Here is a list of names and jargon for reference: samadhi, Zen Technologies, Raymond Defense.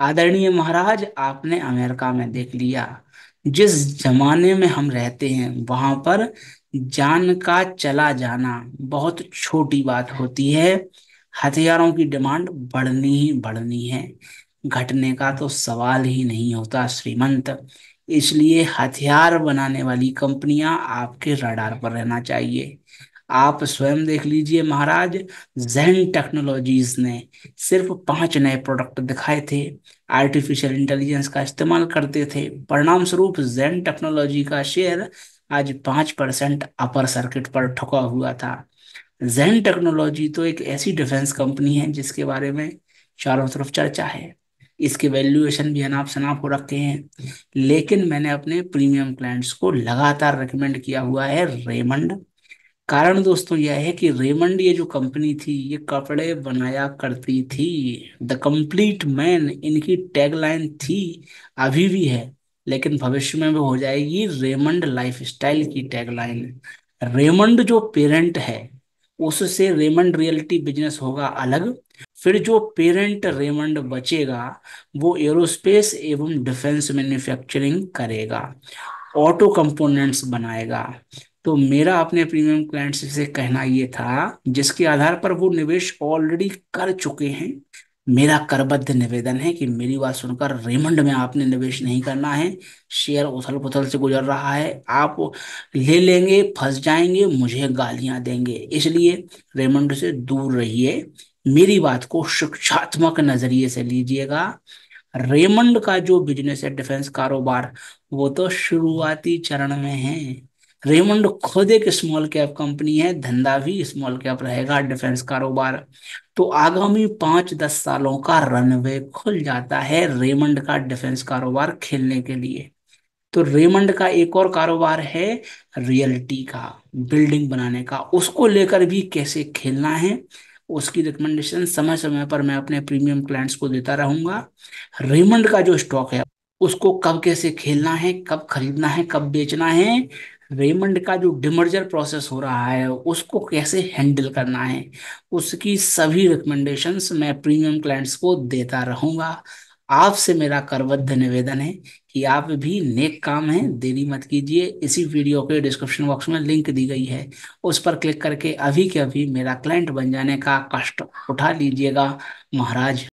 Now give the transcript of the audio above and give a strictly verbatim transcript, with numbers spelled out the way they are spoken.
आदरणीय महाराज, आपने अमेरिका में देख लिया, जिस जमाने में हम रहते हैं वहां पर जान का चला जाना बहुत छोटी बात होती है। हथियारों की डिमांड बढ़नी ही बढ़नी है, घटने का तो सवाल ही नहीं होता श्रीमंत। इसलिए हथियार बनाने वाली कंपनियां आपके रडार पर रहना चाहिए। आप स्वयं देख लीजिए महाराज, ज़ेन टेक्नोलॉजीज ने सिर्फ पांच नए प्रोडक्ट दिखाए थे, आर्टिफिशियल इंटेलिजेंस का इस्तेमाल करते थे। परिणाम स्वरूप ज़ेन टेक्नोलॉजी का शेयर आज पांच परसेंट अपर सर्किट पर ठुका हुआ था। ज़ेन टेक्नोलॉजी तो एक ऐसी डिफेंस कंपनी है जिसके बारे में चारों तरफ चर्चा है। इसके वैल्यूएशन भी अनाप शनाप हो रखे हैं, लेकिन मैंने अपने प्रीमियम क्लाइंट्स को लगातार रिकमेंड किया हुआ है रेमंड। कारण दोस्तों यह है कि रेमंड ये जो कंपनी थी, ये कपड़े बनाया करती थी। द कंप्लीट मैन इनकी टैगलाइन थी, अभी भी है, लेकिन भविष्य में भी हो जाएगी रेमंड लाइफस्टाइल की टैगलाइन। रेमंड जो पेरेंट है उससे रेमंड रियलिटी बिजनेस होगा अलग, फिर जो पेरेंट रेमंड बचेगा वो एरोस्पेस एवं डिफेंस मैन्युफैक्चरिंग करेगा, ऑटो कंपोनेंट्स बनाएगा। तो मेरा अपने प्रीमियम क्लाइंट्स से कहना ये था, जिसके आधार पर वो निवेश ऑलरेडी कर चुके हैं, मेरा करबद्ध निवेदन है कि मेरी बात सुनकर रेमंड में आपने निवेश नहीं करना है। शेयर उथल पुथल से गुजर रहा है, आप ले लेंगे, फंस जाएंगे, मुझे गालियां देंगे, इसलिए रेमंड से दूर रहिए। मेरी बात को शिक्षात्मक नजरिए से लीजिएगा। रेमंड का जो बिजनेस है, डिफेंस कारोबार, वो तो शुरुआती चरण में है। रेमंड खुद एक स्मॉल कैप कंपनी है, धंधा भी स्मॉल कैप रहेगा, डिफेंस कारोबार। तो आगामी पांच दस सालों का रनवे खुल जाता है रेमंड का डिफेंस कारोबार खेलने के लिए। तो रेमंड का एक और कारोबार है रियलिटी का, बिल्डिंग बनाने का, उसको लेकर भी कैसे खेलना है उसकी रिकमेंडेशन समय समय पर मैं अपने प्रीमियम क्लाइंट्स को देता रहूंगा। रेमंड का जो स्टॉक है उसको कब कैसे खेलना है, कब खरीदना है, कब बेचना है, रेमंड का जो डिमर्जर प्रोसेस हो रहा है उसको कैसे हैंडल करना है, उसकी सभी रिकमेंडेशंस मैं प्रीमियम क्लाइंट्स को देता रहूंगा। आपसे मेरा करबद्ध निवेदन है कि आप भी नेक काम है, देरी मत कीजिए। इसी वीडियो के डिस्क्रिप्शन बॉक्स में लिंक दी गई है, उस पर क्लिक करके अभी के अभी मेरा क्लाइंट बन जाने का कष्ट उठा लीजिएगा महाराज।